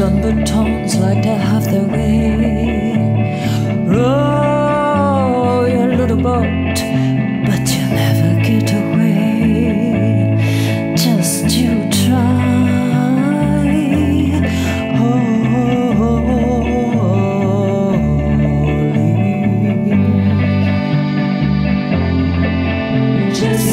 done, but tones like to have their way. Row your little boat, but you'll never get away. Just you try. Holy. Just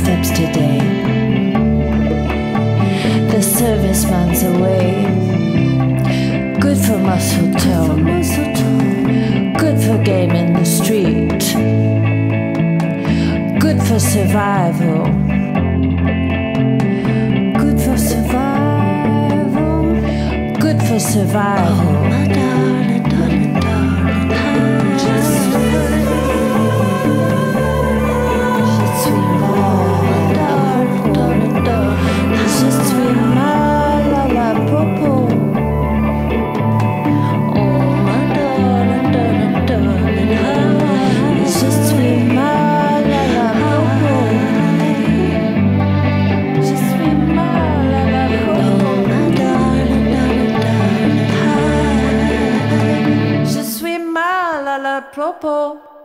steps today. The serviceman's away. Good for mistletoe. Good for game in the street. Good for survival. Good for survival. Good for survival. Oh, my darling, darling, darling. Propos.